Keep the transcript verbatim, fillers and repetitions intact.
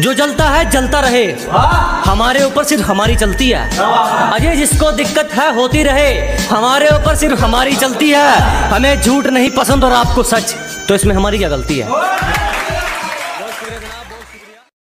जो जलता है जलता रहे, हमारे ऊपर सिर्फ हमारी चलती है। अजय जिसको दिक्कत है होती रहे, हमारे ऊपर सिर्फ हमारी चलती है। हमें झूठ नहीं पसंद और आपको सच, तो इसमें हमारी क्या गलती है।